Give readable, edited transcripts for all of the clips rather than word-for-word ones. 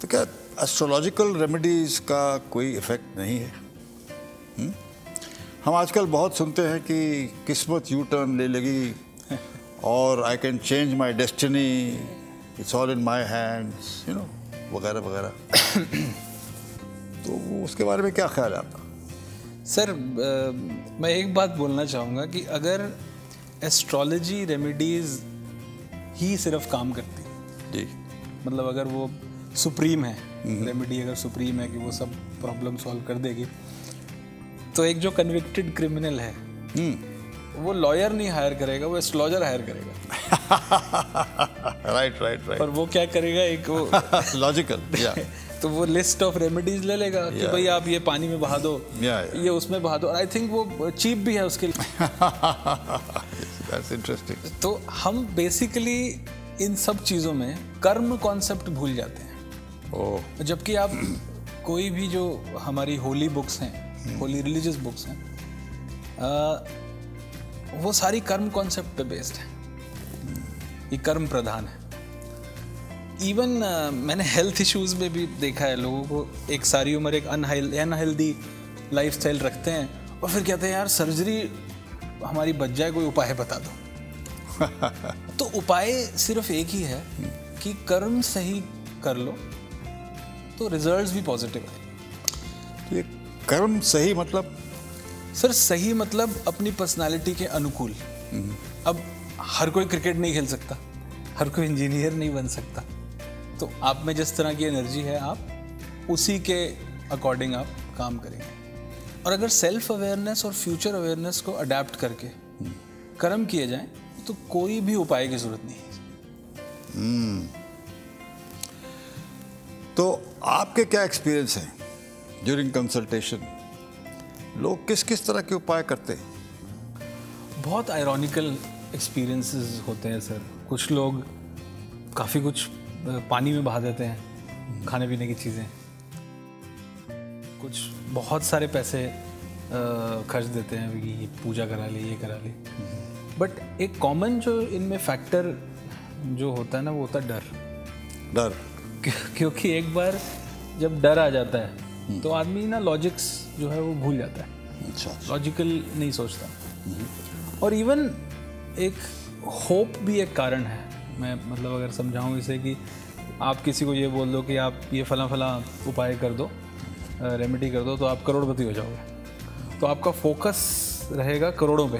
तो क्या astrological remedies का कोई इफ़ेक्ट नहीं है? हम आजकल बहुत सुनते हैं कि किस्मत यू टर्न ले लेगी और I can change my destiny, it's all in my hands, you know, वगैरह वगैरह। तो उसके बारे में क्या ख्याल है आपका? सर मैं एक बात बोलना चाहूँगा कि अगर एस्ट्रोलॉजी रेमेडीज़ ही सिर्फ काम करती है, जी मतलब अगर वो सुप्रीम है, रेमेडी अगर सुप्रीम है कि वो सब प्रॉब्लम सॉल्व कर देगी, तो एक जो कन्विक्टेड क्रिमिनल है वो लॉयर नहीं हायर करेगा, वो एस्ट्रोलॉजर हायर करेगा। Right right right. पर वो क्या करेगा, एक लॉजिकल तो वो लिस्ट ऑफ रेमेडीज ले लेगा कि भाई आप ये पानी में बहा दो, ये उसमें बहा दो, और आई थिंक वो चीप भी है उसके लिए। That's interesting. तो हम बेसिकली इन सब चीज़ों में कर्म कॉन्सेप्ट भूल जाते हैं। जबकि आप कोई भी जो हमारी होली बुक्स हैं, होली रिलीजियस बुक्स हैं, वो सारी कर्म कॉन्सेप्ट पे बेस्ड है, ये कर्म प्रधान है। इवन मैंने हेल्थ इश्यूज में भी देखा है, लोगों को एक सारी उम्र एक अनहेल्दी लाइफस्टाइल रखते हैं और फिर कहते हैं यार सर्जरी हमारी बच जाए, कोई उपाय बता दो। तो उपाय सिर्फ एक ही है कि कर्म सही कर लो तो रिजल्ट्स भी पॉजिटिव आए। तो कर्म सही मतलब सर, सही मतलब अपनी पर्सनालिटी के अनुकूल। अब हर कोई क्रिकेट नहीं खेल सकता, हर कोई इंजीनियर नहीं बन सकता, तो आप में जिस तरह की एनर्जी है आप उसी के अकॉर्डिंग आप काम करेंगे। और अगर सेल्फ अवेयरनेस और फ्यूचर अवेयरनेस को अडेप्ट करके कर्म किए जाएं तो कोई भी उपाय की जरूरत नहीं है। तो आपके क्या एक्सपीरियंस हैं ड्यूरिंग कंसल्टेशन, लोग किस किस तरह के उपाय करते हैं? बहुत आयरॉनिकल एक्सपीरियंसेस होते हैं सर। कुछ लोग काफ़ी कुछ पानी में बहा देते हैं, खाने पीने की चीज़ें, कुछ बहुत सारे पैसे खर्च देते हैं कि ये पूजा करा ले, ये करा ले। बट एक कॉमन जो इनमें फैक्टर जो होता है ना, वो होता है डर। क्योंकि एक बार जब डर आ जाता है तो आदमी ना लॉजिक्स जो है वो भूल जाता है, लॉजिकल नहीं सोचता। और इवन एक होप भी एक कारण है। मैं मतलब अगर समझाऊँ इसे कि आप किसी को ये बोल दो कि आप ये फला फला उपाय कर दो, रेमेडी कर दो, तो आप करोड़पति हो जाओगे, तो आपका फोकस रहेगा करोड़ों पे।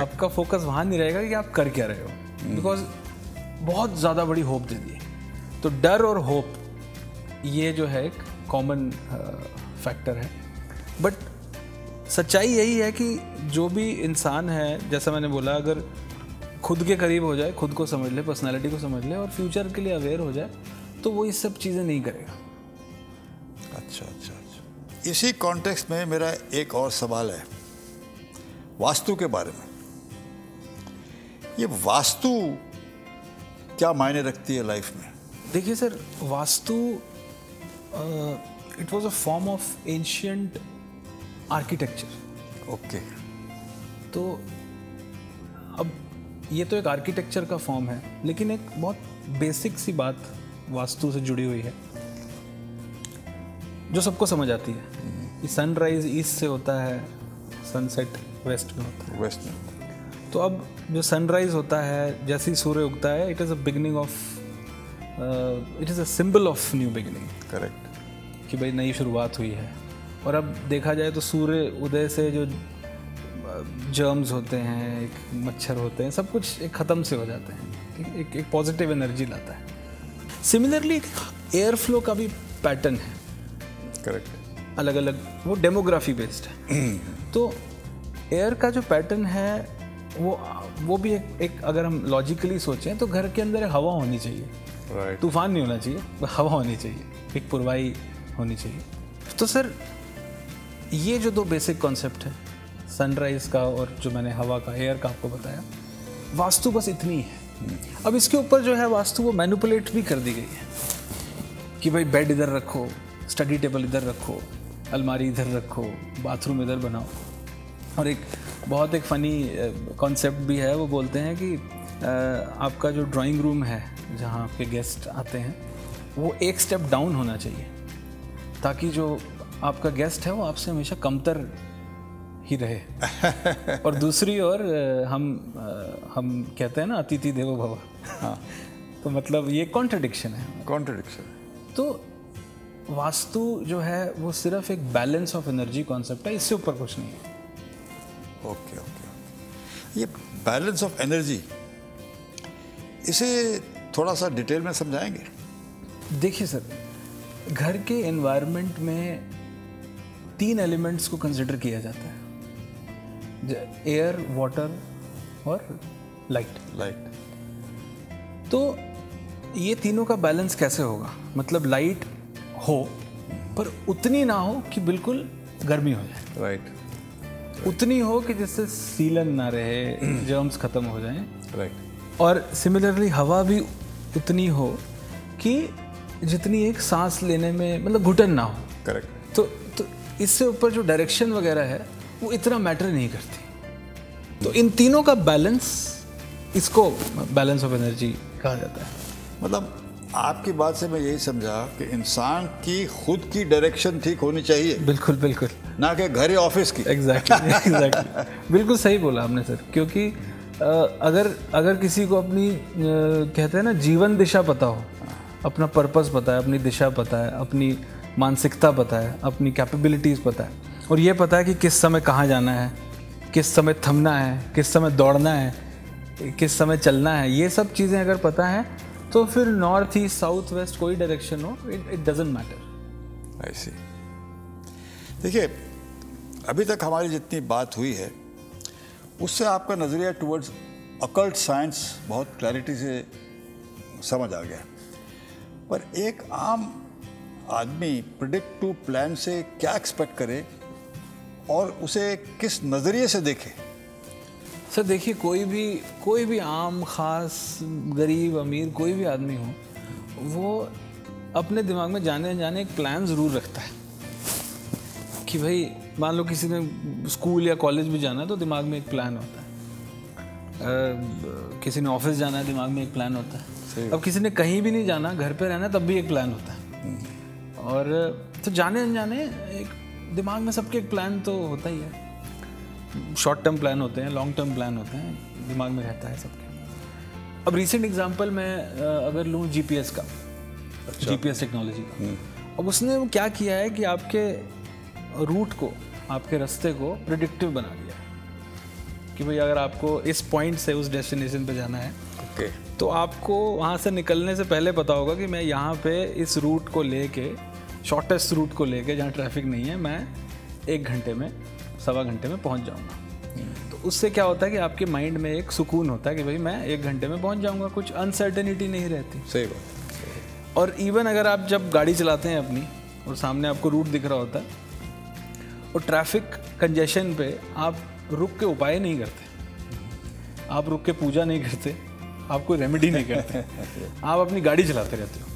आपका फोकस वहाँ नहीं रहेगा कि आप कर क्या रहे हो, बिकॉज बहुत ज़्यादा बड़ी होप दे दी। तो डर और होप ये जो है एक कॉमन फैक्टर है। बट सच्चाई यही है कि जो भी इंसान है, जैसा मैंने बोला, अगर खुद के करीब हो जाए, खुद को समझ ले, पर्सनालिटी को समझ ले और फ्यूचर के लिए अवेयर हो जाए, तो वो ये सब चीज़ें नहीं करेगा। अच्छा अच्छा अच्छा। इसी कॉन्टेक्स्ट में मेरा एक और सवाल है वास्तु के बारे में। ये वास्तु क्या मायने रखती है लाइफ में? देखिए sir, vastu it was a form of ancient architecture. Okay. तो अब ये तो एक आर्किटेक्चर का फॉर्म है, लेकिन एक बहुत बेसिक सी बात वास्तु से जुड़ी हुई है जो सबको समझ आती है कि सनराइज ईस्ट से होता है, सनसेट वेस्ट में होता है। वेस्ट में। तो अब जो सनराइज होता है, जैसे ही सूर्य उगता है, it is a beginning of, it is a symbol of new beginning. Correct. कि भाई नई शुरुआत हुई है। और अब देखा जाए तो सूर्य उदय से जो जर्म्स होते हैं, एक मच्छर होते हैं, सब कुछ एक ख़त्म से हो जाते हैं, एक पॉजिटिव एनर्जी लाता है। सिमिलरली एयर फ्लो का भी पैटर्न है। करेक्ट। अलग अलग वो डेमोग्राफी बेस्ड है। तो एयर का जो पैटर्न है वो भी एक अगर हम लॉजिकली सोचें तो घर के अंदर हवा होनी चाहिए। right. तूफान नहीं होना चाहिए, हवा होनी चाहिए, एक पुरवाई होनी चाहिए। तो सर ये जो दो बेसिक कॉन्सेप्ट है, सनराइज का और जो मैंने हवा का, एयर का आपको बताया, वास्तु बस इतनी है। अब इसके ऊपर जो है वास्तु वो मैनिपुलेट भी कर दी गई है कि भाई बेड इधर रखो, स्टडी टेबल इधर रखो, अलमारी इधर रखो, बाथरूम इधर बनाओ। और एक बहुत एक फ़नी कॉन्सेप्ट भी है, वो बोलते हैं कि आपका जो ड्राइंग रूम है जहाँ आपके गेस्ट आते हैं, वो एक स्टेप डाउन होना चाहिए, ताकि जो आपका गेस्ट है वो आपसे हमेशा कमतर ही रहे। और दूसरी ओर हम कहते हैं ना अतिथि देवो भव। हाँ, तो मतलब ये कॉन्ट्रडिक्शन है। कॉन्ट्रडिक्शन। तो वास्तु जो है वो सिर्फ एक बैलेंस ऑफ एनर्जी कॉन्सेप्ट है, इससे ऊपर कुछ नहीं है। ओके ओके, ये बैलेंस ऑफ एनर्जी, इसे थोड़ा सा डिटेल में समझाएंगे। देखिए सर, घर के एनवायरनमेंट में 3 एलिमेंट्स को कंसिडर किया जाता है, एयर, वाटर और लाइट। तो ये तीनों का बैलेंस कैसे होगा? मतलब लाइट हो पर उतनी ना हो कि बिल्कुल गर्मी हो जाए, राइट। उतनी हो कि जिससे सीलन ना रहे, जर्म्स खत्म हो जाएं, राइट। और सिमिलरली हवा भी उतनी हो कि जितनी एक सांस लेने में मतलब घुटन ना हो, करेक्ट। तो इससे ऊपर जो डायरेक्शन वगैरह है वो इतना मैटर नहीं करती। तो इन तीनों का बैलेंस, इसको बैलेंस ऑफ एनर्जी कहा जाता है। मतलब आपकी बात से मैं यही समझा कि इंसान की खुद की डायरेक्शन ठीक होनी चाहिए। बिल्कुल बिल्कुल, ना कि घर या ऑफिस की। एग्जैक्टली, बिल्कुल सही बोला आपने सर। क्योंकि अगर किसी को अपनी कहते हैं ना जीवन दिशा पता हो, अपना पर्पस पता है, अपनी दिशा पता है, अपनी मानसिकता पता है, अपनी कैपेबिलिटीज़ पता है, और ये पता है कि किस समय कहाँ जाना है, किस समय थमना है, किस समय दौड़ना है, किस समय चलना है, ये सब चीज़ें अगर पता हैं तो फिर नॉर्थ ईस्ट, साउथ, वेस्ट, कोई डायरेक्शन हो, it doesn't matter. I see. देखिए, अभी तक हमारी जितनी बात हुई है उससे आपका नज़रिया टुवर्ड्स अकल्ट साइंस बहुत क्लैरिटी से समझ आ गया, पर एक आम आदमी Predict2Plan से क्या एक्सपेक्ट करे और उसे किस नज़रिए से देखे? सर देखिए, कोई भी आम, खास, गरीब, अमीर, कोई भी आदमी हो, वो अपने दिमाग में जाने जाने एक प्लान ज़रूर रखता है कि भाई मान लो किसी ने स्कूल या कॉलेज में जाना है तो दिमाग में एक प्लान होता है, किसी ने ऑफिस जाना है दिमाग में एक प्लान होता है, अब किसी ने कहीं भी नहीं जाना, घर पे रहना, तब भी एक प्लान होता है। और तो जाने अनजाने एक दिमाग में सबके एक प्लान तो होता ही है। शॉर्ट टर्म प्लान होते हैं, लॉन्ग टर्म प्लान होते हैं, दिमाग में रहता है सबके। अब रिसेंट एग्जांपल मैं अगर लूँ जीपीएस का, जीपीएस टेक्नोलॉजी का, अब उसने वो क्या किया है कि आपके रूट को, आपके रास्ते को प्रेडिक्टिव बना दिया है कि भाई अगर आपको इस पॉइंट से उस डेस्टिनेशन पे जाना है, ओके, तो आपको वहाँ से निकलने से पहले पता होगा कि मैं यहाँ पे इस रूट को ले के, शॉर्टेस्ट रूट को ले के, जहाँ ट्रैफिक नहीं है, मैं 1 घंटे में, 1.25 घंटे में पहुंच जाऊंगा। तो उससे क्या होता है कि आपके माइंड में एक सुकून होता है कि भाई मैं 1 घंटे में पहुंच जाऊंगा, कुछ अनसर्टेनिटी नहीं रहती। सही बात। और इवन अगर आप जब गाड़ी चलाते हैं अपनी और सामने आपको रूट दिख रहा होता है और ट्रैफिक कंजेशन पे आप रुक के उपाय नहीं करते, आप रुक के पूजा नहीं करते, आप कोई रेमेडी नहीं करते, आप अपनी गाड़ी चलाते रहते हो।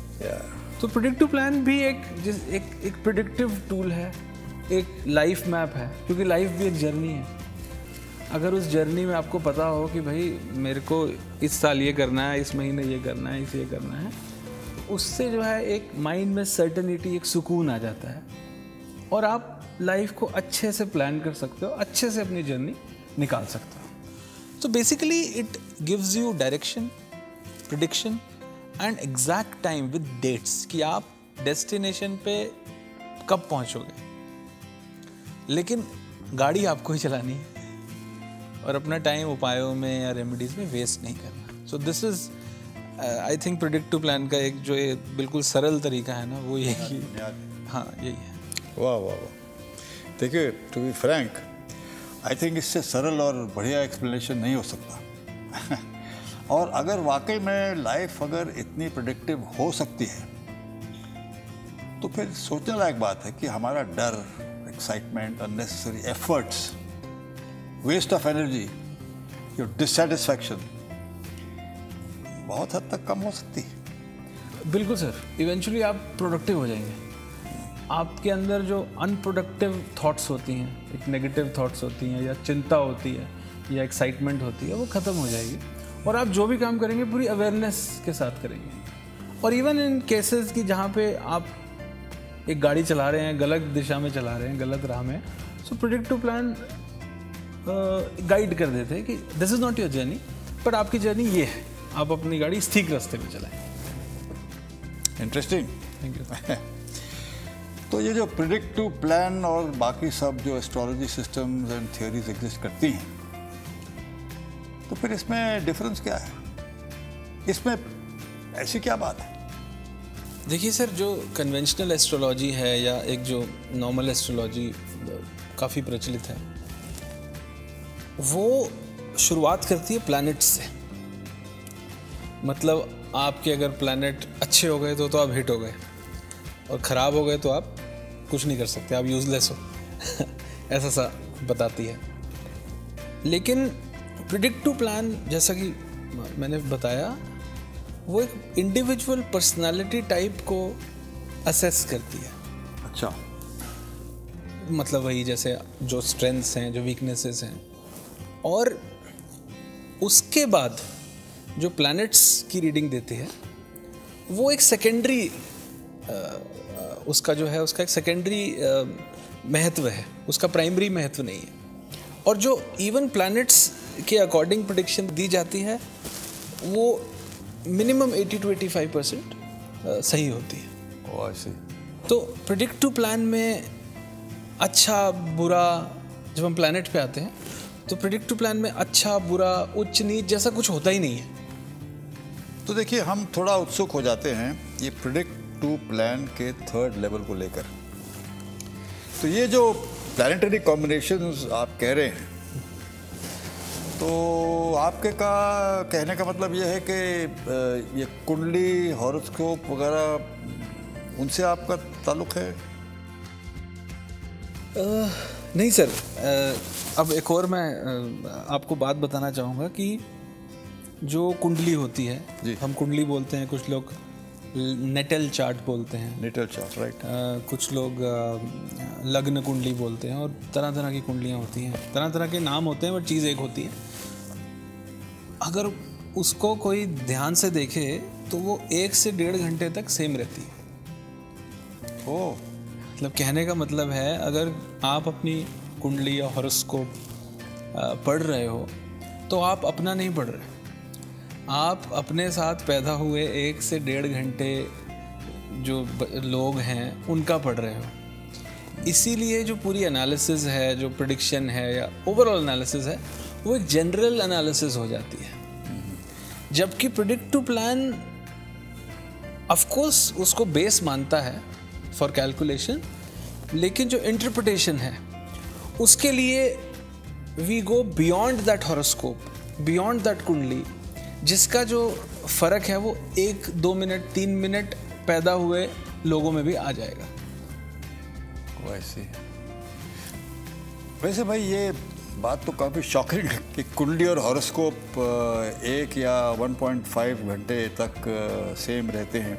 तो Predict2Plan भी एक प्रेडिक्टिव टूल है, एक लाइफ मैप है, क्योंकि लाइफ भी एक जर्नी है। अगर उस जर्नी में आपको पता हो कि भाई मेरे को इस साल ये करना है, इस महीने ये करना है, इसे ये करना है, उससे जो है एक माइंड में सर्टेनिटी, एक सुकून आ जाता है और आप लाइफ को अच्छे से प्लान कर सकते हो, अच्छे से अपनी जर्नी निकाल सकते हो। तो basically it gives you direction, prediction and exact time with dates कि आप डेस्टिनेशन पे कब पहुँचोगे। लेकिन गाड़ी आपको ही चलानी है और अपना टाइम उपायों में या रेमेडीज़ में वेस्ट नहीं करना। So this is I think Predict2Plan का एक जो ये बिल्कुल सरल तरीका है ना, वो यही। हाँ, यही है। वाह वाह वाह। देखिए, to be frank, I think इससे सरल और बढ़िया एक्सप्लेनेशन नहीं हो सकता। और अगर वाकई में लाइफ अगर इतनी प्रेडिक्टिव हो सकती है तो फिर सोचने लायक बात है कि हमारा डर, excitement, unnecessary efforts, waste of energy, your dissatisfaction बहुत हद तक कम हो सकती है। बिल्कुल सर, इवेंचुअली आप प्रोडक्टिव हो जाएंगे। आपके अंदर जो अनप्रोडक्टिव थॉट्स होती हैं, एक नेगेटिव थॉट्स होती हैं, या चिंता होती है, या एक्साइटमेंट होती है, वो ख़त्म हो जाएगी और आप जो भी काम करेंगे पूरी अवेयरनेस के साथ करेंगे। और इवन इन केसेस की जहाँ पे आप एक गाड़ी चला रहे हैं, गलत दिशा में चला रहे हैं, गलत राह में, सो Predict2Plan गाइड कर देते हैं कि this is not your journey, but आपकी जर्नी ये है, आप अपनी गाड़ी इस ठीक रास्ते पे चलाएं। Interesting, thank you. तो ये जो Predict2Plan और बाकी सब जो astrology systems and theories exist करती हैं, तो फिर इसमें डिफरेंस क्या है, इसमें ऐसी क्या बात है? देखिए सर, जो कन्वेंशनल एस्ट्रोलॉजी है या एक जो नॉर्मल एस्ट्रोलॉजी काफ़ी प्रचलित है, वो शुरुआत करती है प्लैनेट्स से। मतलब आपके अगर प्लैनेट अच्छे हो गए तो आप हिट हो गए, और ख़राब हो गए तो आप कुछ नहीं कर सकते, आप यूज़लेस हो ऐसा सा बताती है। लेकिन Predict2Plan, जैसा कि मैंने बताया, वो एक इंडिविजुअल पर्सनालिटी टाइप को असेस करती है। अच्छा, मतलब वही जैसे जो स्ट्रेंथ्स हैं, जो वीकनेसेस हैं, और उसके बाद जो प्लैनेट्स की रीडिंग देती है वो एक सेकेंडरी, उसका जो है उसका एक सेकेंडरी महत्व है, उसका प्राइमरी महत्व नहीं है। और जो इवन प्लैनेट्स के अकॉर्डिंग प्रेडिक्शन दी जाती है वो मिनिमम 80 to 85% सही होती है। ओह, ऐसे। तो Predict2Plan में अच्छा बुरा, जब हम प्लैनेट पे आते हैं तो Predict2Plan में अच्छा बुरा उच्च नीच जैसा कुछ होता ही नहीं है। तो देखिए, हम थोड़ा उत्सुक हो जाते हैं ये Predict2Plan के थर्ड लेवल को लेकर। तो ये जो प्लैनेटरी कॉम्बिनेशंस आप कह रहे हैं, तो आपके का कहने का मतलब यह है कि ये कुंडली, हॉरोस्कोप वगैरह, उनसे आपका ताल्लुक़ है? नहीं सर। अब एक और मैं आपको बात बताना चाहूँगा कि जो कुंडली होती है जी, हम कुंडली बोलते हैं, कुछ लोग नेटल चार्ट बोलते हैं, नेटल चार्ट, राइट। कुछ लोग लग्न कुंडली बोलते हैं, और तरह तरह की कुंडलियाँ होती हैं, तरह तरह के नाम होते हैं, बट चीज़ एक होती है। अगर उसको कोई ध्यान से देखे तो वो 1 से 1.5 घंटे तक सेम रहती है। ओ, मतलब कहने का मतलब है, अगर आप अपनी कुंडली या हॉरोस्कोप पढ़ रहे हो तो आप अपना नहीं पढ़ रहे, आप अपने साथ पैदा हुए 1 से 1.5 घंटे जो लोग हैं उनका पढ़ रहे हो। इसीलिए जो पूरी एनालिसिस है, जो प्रेडिक्शन है या ओवरऑल एनालिसिस है, वो एक जनरल एनालिसिस हो जाती है। जबकि Predict2Plan ऑफ कोर्स उसको बेस मानता है फॉर कैलकुलेशन, लेकिन जो इंटरप्रिटेशन है उसके लिए we go beyond that horoscope, beyond that kundli, जिसका जो फ़र्क है वो 1-2 मिनट 3 मिनट पैदा हुए लोगों में भी आ जाएगा। वैसे वैसे भाई, ये बात तो काफ़ी शॉकिंग है कि कुंडली और हॉरोस्कोप 1 या 1.5 घंटे तक सेम रहते हैं,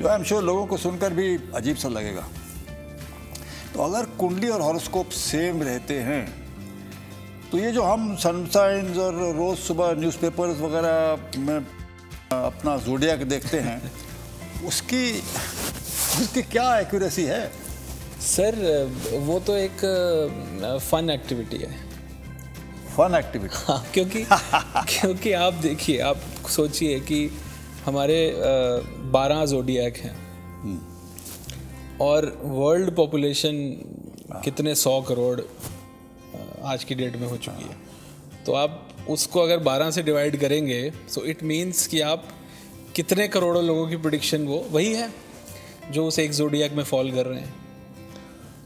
जो आई एम श्योर लोगों को सुनकर भी अजीब सा लगेगा। तो अगर कुंडली और हॉरोस्कोप सेम रहते हैं, तो ये जो हम सनसाइंस और रोज़ सुबह न्यूज़पेपर्स वगैरह में अपना ज़ोडियाक देखते हैं, उसकी क्या एक्यूरेसी है? सर, वो तो एक फन एक्टिविटी है। फन एक्टिविटी, हाँ, क्योंकि आप देखिए, आप सोचिए कि हमारे 12 ज़ोडियाक हैं और वर्ल्ड पॉपुलेशन कितने 100 करोड़ आज की डेट में हो चुकी है। तो आप उसको अगर 12 से डिवाइड करेंगे, सो इट मीन्स कि आप कितने करोड़ों लोगों की प्रेडिक्शन वो वही है जो उस एक ज़ोडियाक में फॉल कर रहे हैं।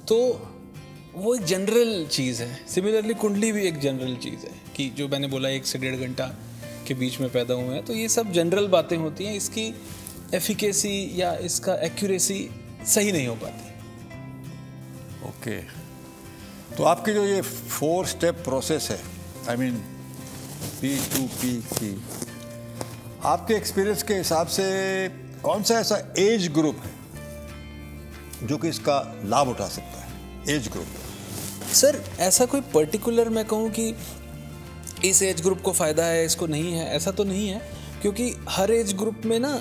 तो वो एक जनरल चीज़ है। सिमिलरली कुंडली भी एक जनरल चीज़ है कि जो मैंने बोला 1 से 1.5 घंटा के बीच में पैदा हुए हैं। तो ये सब जनरल बातें होती हैं, इसकी एफिकेसी या इसका एक्यूरेसी सही नहीं हो पाती। ओके, तो आपकी जो ये 4 स्टेप प्रोसेस है, आई मीन P2P, आपके एक्सपीरियंस के हिसाब से कौन सा ऐसा एज ग्रुप है जो कि इसका लाभ उठा सकता है? एज ग्रुप सर, ऐसा कोई पर्टिकुलर मैं कहूँ कि इस एज ग्रुप को फ़ायदा है, इसको नहीं है, ऐसा तो नहीं है, क्योंकि हर एज ग्रुप में ना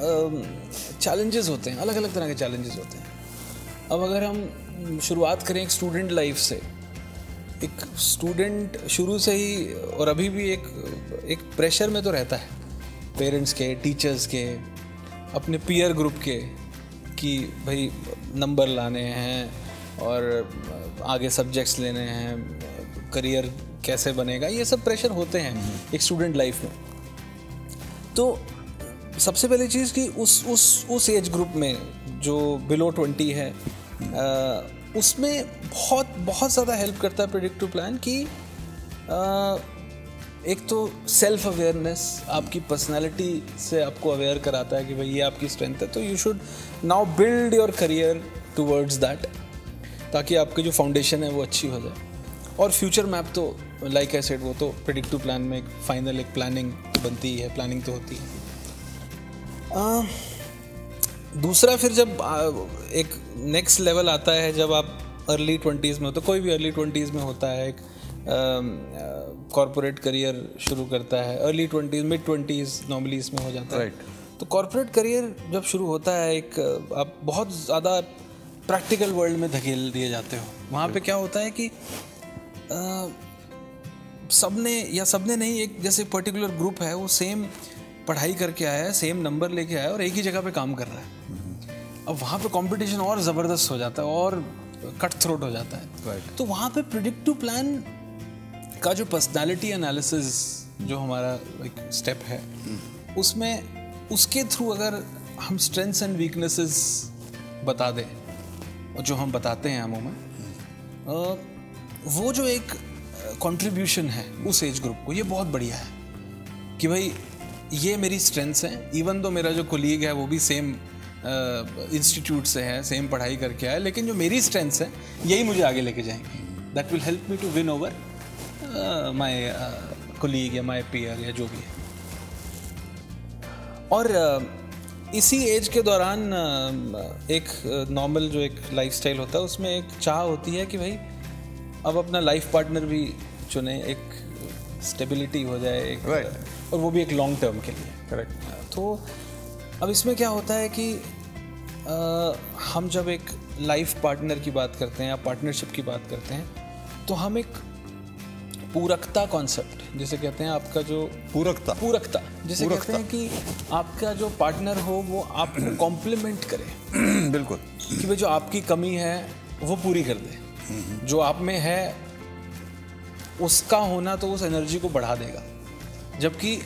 चैलेंजेस होते हैं, अलग अलग तरह के चैलेंजेस होते हैं। अब अगर हम शुरुआत करें एक स्टूडेंट लाइफ से, एक स्टूडेंट शुरू से ही और अभी भी एक प्रेशर में तो रहता है पेरेंट्स के, टीचर्स के, अपने पीयर ग्रुप के कि भाई नंबर लाने हैं और आगे सब्जेक्ट्स लेने हैं, करियर कैसे बनेगा, ये सब प्रेशर होते हैं एक स्टूडेंट लाइफ में। तो सबसे पहली चीज़ कि उस एज ग्रुप में जो बिलो 20 है उसमें बहुत ज़्यादा हेल्प करता है प्रेडिक्ट2प्लान कि एक तो सेल्फ अवेयरनेस, आपकी पर्सनालिटी से आपको अवेयर कराता है कि भाई ये आपकी स्ट्रेंथ है, तो you should now build your career towards that, ताकि आपकी जो फाउंडेशन है वो अच्छी हो जाए। और फ्यूचर मैप तो लाइक आई सेड, वो तो प्रेडिक्ट2प्लान में फाइनल एक प्लानिंग बनती है, प्लानिंग तो होती है। दूसरा फिर जब एक नेक्स्ट लेवल आता है, जब आप अर्ली 20s में हो, तो कोई भी अर्ली 20s में होता है, एक कॉर्पोरेट करियर शुरू करता है, early 20s mid 20s normally इसमें हो जाता है। तो कॉर्पोरेट करियर जब शुरू होता है, एक आप बहुत ज़्यादा प्रैक्टिकल वर्ल्ड में धकेल दिए जाते हो। वहाँ पे क्या होता है कि सबने नहीं, एक जैसे पर्टिकुलर ग्रुप है वो सेम पढ़ाई करके आया है, सेम नंबर लेके आया है और एक ही जगह पे काम कर रहा है। अब वहाँ पे कंपटीशन और ज़बरदस्त हो जाता है और कट थ्रोट हो जाता है। तो वहाँ पे प्रेडिक्ट2प्लान का जो पर्सनालिटी एनालिसिस जो हमारा एक स्टेप है, उसमें उसके थ्रू अगर हम स्ट्रेंथ्स एंड वीकनेसेस बता दें, और जो हम बताते हैं अमूमन, वो जो एक कंट्रीब्यूशन है उस एज ग्रुप को, ये बहुत बढ़िया है कि भाई ये मेरी स्ट्रेंथ्स हैं। इवन तो मेरा जो कोलीग है वो भी सेम इंस्टीट्यूट से है, सेम पढ़ाई करके आया, लेकिन जो मेरी स्ट्रेंथ्स हैं यही मुझे आगे लेके जाएंगे। That will help me to win over my colleague या माय पीयर या जो भी है। और इसी एज के दौरान एक नॉर्मल जो एक लाइफस्टाइल होता है, उसमें एक चाह होती है कि भाई अब अपना लाइफ पार्टनर भी चुने, एक स्टेबिलिटी हो जाए एक, और वो भी एक लॉन्ग टर्म के लिए। करेक्ट। तो अब इसमें क्या होता है कि हम जब एक लाइफ पार्टनर की बात करते हैं या पार्टनरशिप की बात करते हैं, तो हम एक पूरकता कॉन्सेप्ट जिसे कहते हैं, आपका जो पूरकता जिसे कहते हैं कि आपका जो पार्टनर हो वो आपको कॉम्प्लीमेंट करे। बिल्कुल, कि भाई जो आपकी कमी है वो पूरी कर दे, जो आप में है उसका होना तो उस एनर्जी को बढ़ा देगा। जबकि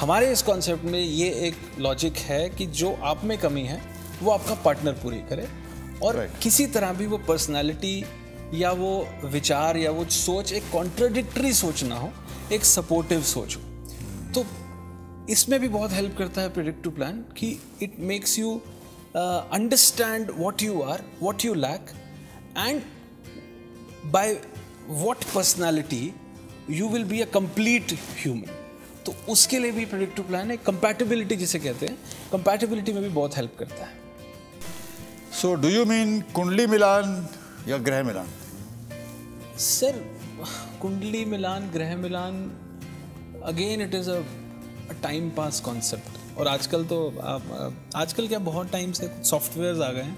हमारे इस कॉन्सेप्ट में ये एक लॉजिक है कि जो आप में कमी है वो आपका पार्टनर पूरी करे, और किसी तरह भी वो पर्सनालिटी या वो विचार या वो सोच एक कॉन्ट्राडिक्टरी सोच ना हो, एक सपोर्टिव सोच हो। तो इसमें भी बहुत हेल्प करता है प्रेडिक्ट2प्लान कि it makes you understand what you are, what you lack, and by what personality you will be a complete human. तो उसके लिए भी प्रेडिक्ट2प्लान है, कंपैटिबिलिटी जिसे कहते हैं, कंपैटिबिलिटी में भी बहुत हेल्प करता है। सो डू यू मीन कुंडली मिलान या ग्रह मिलान? सर कुंडली मिलान, ग्रह मिलान, again it is a time pass concept. और आजकल तो आजकल क्या बहुत टाइम से सॉफ्टवेयर्स आ गए हैं,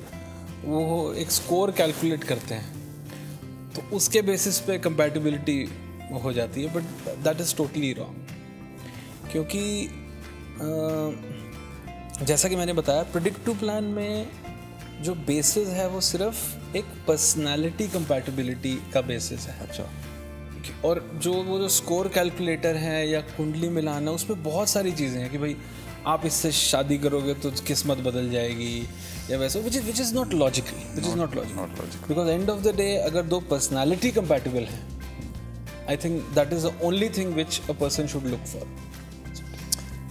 वो एक स्कोर कैलकुलेट करते हैं, तो उसके बेसिस पे कंपैटिबिलिटी हो जाती है। But that is totally wrong, क्योंकि जैसा कि मैंने बताया प्रेडिक्ट2प्लान में जो बेसिस है वो सिर्फ एक पर्सनालिटी कंपैटिबिलिटी का बेसिस है। अच्छा। और जो वो जो स्कोर कैलकुलेटर है या कुंडली मिलाना, उसमें बहुत सारी चीज़ें हैं कि भाई आप इससे शादी करोगे तो किस्मत बदल जाएगी या वैसे, which is not logical, because end of the day अगर दो पर्सनालिटी कंपैटिबल हैं, I think that is the only thing which a person should look for.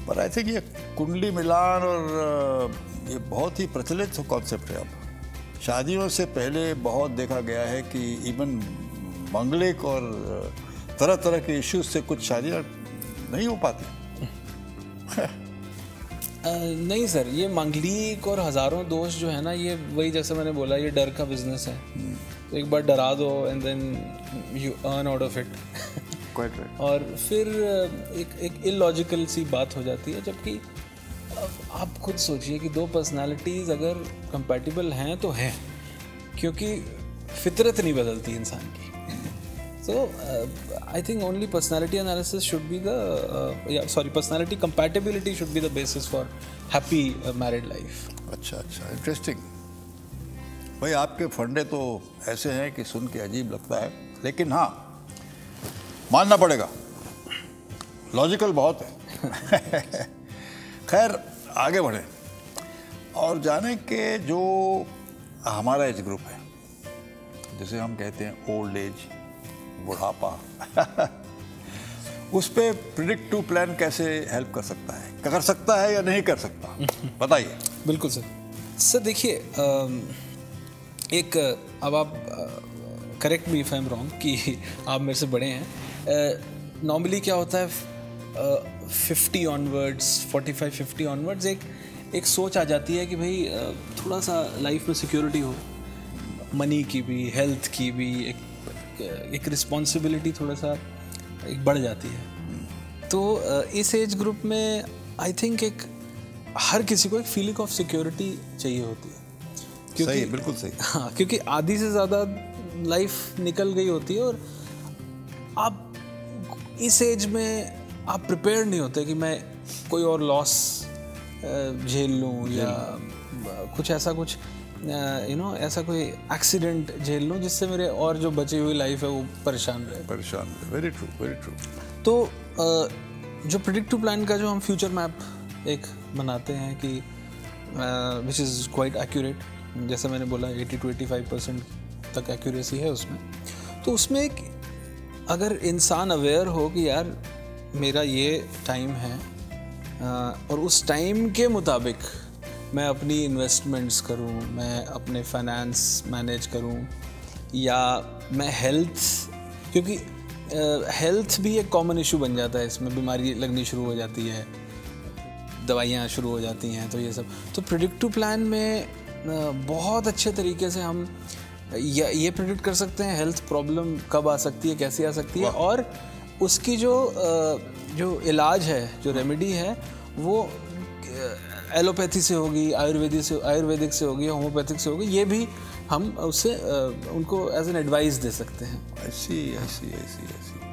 पर आई थिंक ये कुंडली मिलान और ये बहुत ही प्रचलित कॉन्सेप्ट है। अब शादियों से पहले बहुत देखा गया है कि इवन मंगलिक और तरह तरह के इश्यूज से कुछ शादियाँ नहीं हो पाती। नहीं सर, ये मांगलिक और हज़ारों दोष जो है ना, ये वही जैसे मैंने बोला ये डर का बिजनेस है। तो एक बार डरा दो and then you earn out of it. और फिर एक इलॉजिकल सी बात हो जाती है। जबकि आप खुद सोचिए कि दो पर्सनालिटीज़ अगर कंपैटिबल हैं तो हैं, क्योंकि फितरत नहीं बदलती इंसान की. So I think only personality analysis should be the personality compatibility should be the basis for happy married life. अच्छा interesting. भाई आपके फंडे तो ऐसे हैं कि सुन के अजीब लगता है, लेकिन हाँ मानना पड़ेगा लॉजिकल बहुत है. खैर आगे बढ़े और जाने के जो हमारा एज ग्रुप है जिसे हम कहते हैं ओल्ड एज, बुढ़ापा. उस पर Predict2Plan कैसे हेल्प कर सकता है, या नहीं कर सकता, बताइए. बिल्कुल सर देखिए, एक अब आप correct me if I am wrong कि आप मेरे से बड़े हैं. नॉर्मली क्या होता है 50 ऑनवर्ड्स 45 50 ऑनवर्ड्स एक सोच आ जाती है कि भाई थोड़ा सा लाइफ में सिक्योरिटी हो, मनी की भी, हेल्थ की भी, एक रिस्पॉन्सिबिलिटी थोड़ा सा बढ़ जाती है. तो इस एज ग्रुप में आई थिंक एक हर किसी को एक फीलिंग ऑफ सिक्योरिटी चाहिए होती है, क्योंकि सही, बिल्कुल सही. हाँ, क्योंकि आधी से ज़्यादा लाइफ निकल गई होती है और आप इस एज में आप प्रिपेयर नहीं होते कि मैं कोई और लॉस झेल लूँ या कुछ ऐसा कुछ ऐसा कोई एक्सीडेंट झेल लूँ जिससे मेरे और जो बची हुई लाइफ है वो परेशान रहे. Very true. तो जो Predict2Plan का जो हम फ्यूचर मैप एक बनाते हैं कि विच इज़ क्वाइट एक्यूरेट, जैसे मैंने बोला 80-85% तक एक्यूरेसी है उसमें. तो उसमें एक अगर इंसान अवेयर हो कि यार मेरा ये टाइम है और उस टाइम के मुताबिक मैं अपनी इन्वेस्टमेंट्स करूं, मैं अपने फाइनेंस मैनेज करूं, या मैं हेल्थ, क्योंकि हेल्थ भी एक कॉमन इशू बन जाता है इसमें, बीमारी लगनी शुरू हो जाती है, दवाइयाँ शुरू हो जाती हैं, तो ये सब. तो Predict2Plan में बहुत अच्छे तरीके से हम ये प्रिडिक्ट कर सकते हैं हेल्थ प्रॉब्लम कब आ सकती है, कैसे आ सकती है, और उसकी जो इलाज है, जो रेमेडी है, वो एलोपैथी से होगी, आयुर्वेदिक से होगी, होम्योपैथिक से होगी, ये भी हम उनको एज एन एडवाइस दे सकते हैं. I see.